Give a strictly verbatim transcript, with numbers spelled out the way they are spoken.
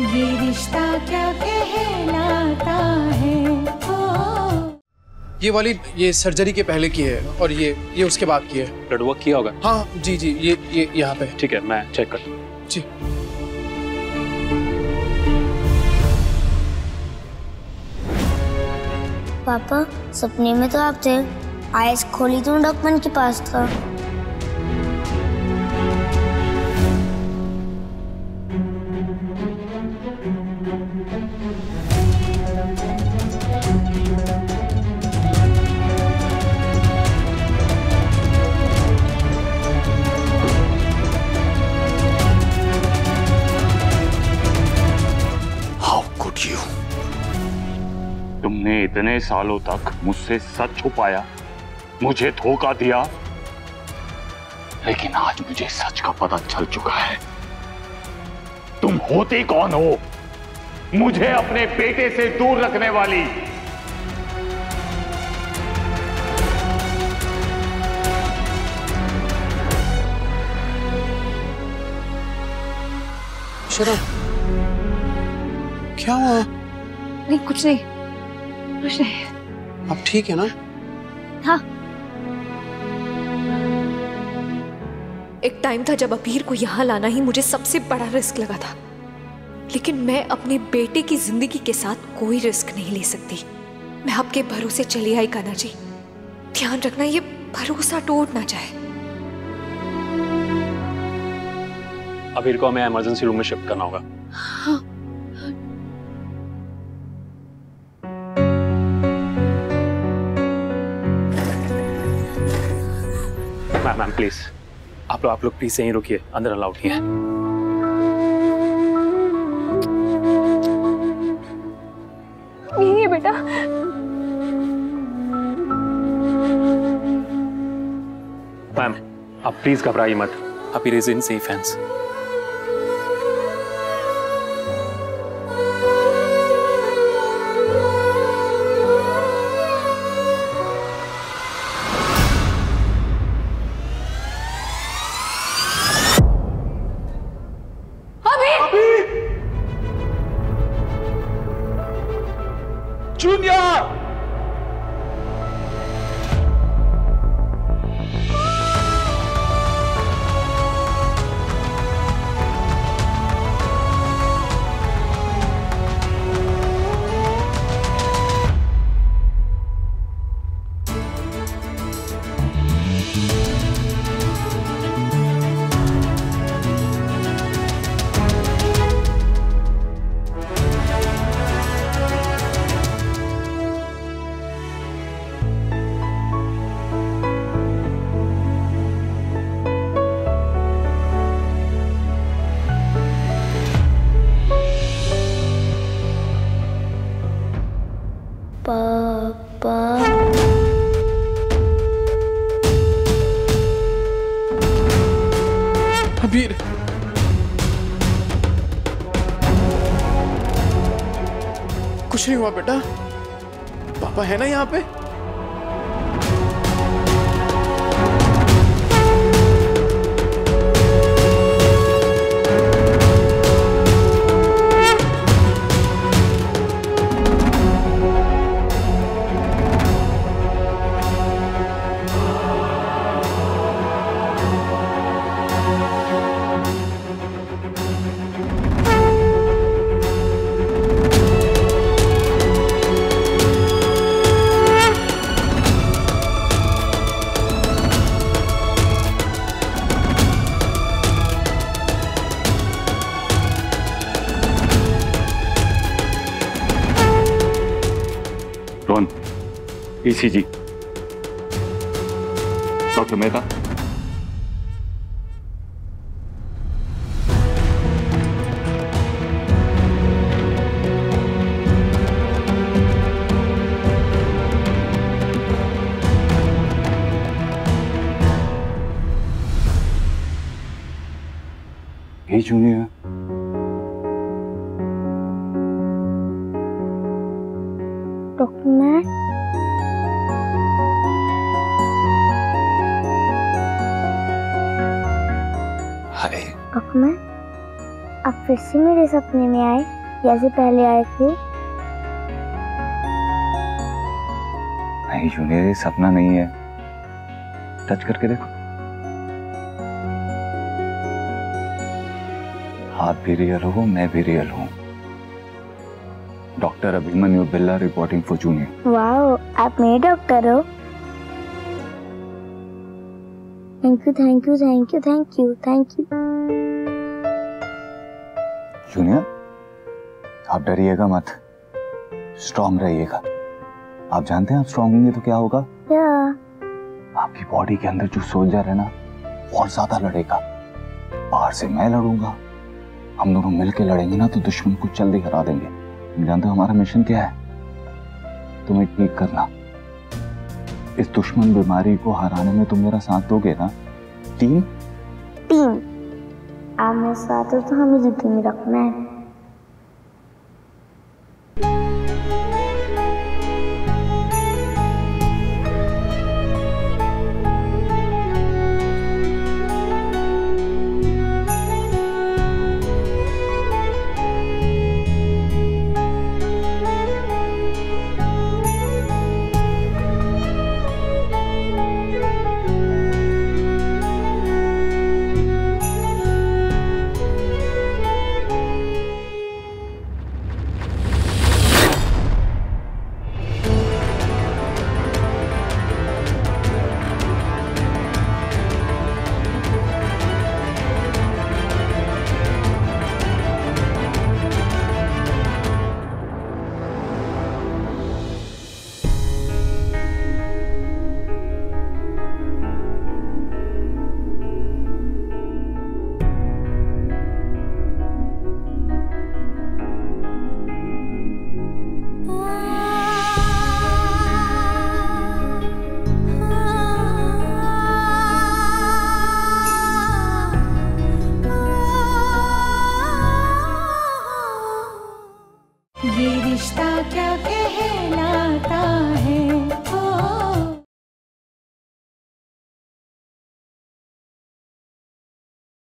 ये रिश्ता क्या कहलाता है। ये वाली ये सर्जरी के पहले की है और ये ये उसके बाद की है। ब्लड वर्क किया होगा? हाँ जी जी ये ये यहाँ पे। ठीक है मैं चेक कर जी। पापा सपने में तो आप थे, आईज खोली तो डॉक्टर के पास था। तुमने इतने सालों तक मुझसे सच छुपाया, मुझे धोखा दिया, लेकिन आज मुझे सच का पता चल चुका है। तुम होते कौन हो, मुझे अपने बेटे से दूर रखने वाली? क्या हुआ? नहीं कुछ नहीं। अब ठीक है ना? हाँ। एक टाइम था जब अबीर को यहाँ लाना ही मुझे सबसे बड़ा रिस्क लगा था, लेकिन मैं अपने बेटे की जिंदगी के साथ कोई रिस्क नहीं ले सकती। मैं आपके भरोसे चली आई कान्हा जी। ध्यान रखना ये भरोसा टूट ना जाए। अबीर को हमें इमरजेंसी रूम में शिफ्ट करना होगा। हाँ। मैम मैम प्लीज आप लोग आप लोग प्लीज यहीं रुकिए, अंदर अलाउड नहीं है। यही है बेटा। मैम आप प्लीज घबराइए मत, आप ही रेजिन सेफ हैंड्स। जूनियर! अबीर कुछ नहीं हुआ बेटा, पापा है ना यहाँ पे। ई सी जी, डॉक्टर मेहता, ये जूनियर डॉक्टर मैं अब फिर से मेरे सपने में आए जैसे पहले आए थे। नहीं जूनियर, ये सपना नहीं है, टच करके देखो। आप भी रियल हो, मैं भी रियल हूँ। Doctor Abhimanyu Billa reporting for junior. वाह, आप मेरे डॉक्टर हो। Thank you thank you thank you thank you thank you. Junior, आप डरिएगा मत, स्ट्रॉन्ग रहिएगा। आप जानते हैं आप स्ट्रॉन्ग होंगे तो क्या होगा? क्या? आपकी बॉडी के अंदर जो सोल्जर है ना, और ज्यादा लड़ेगा। बाहर से मैं लड़ूंगा, हम दोनों मिलके लड़ेंगे ना तो दुश्मन को जल्दी हरा देंगे। जानते हो हमारा मिशन क्या है? तुम्हें ठीक करना। इस दुश्मन बीमारी को हराने में तुम मेरा साथ दोगे ना? टीम टीम आप मेरे साथ हो तो हमें जिंदगी रखना है। ये रिश्ता क्या कहलाता है।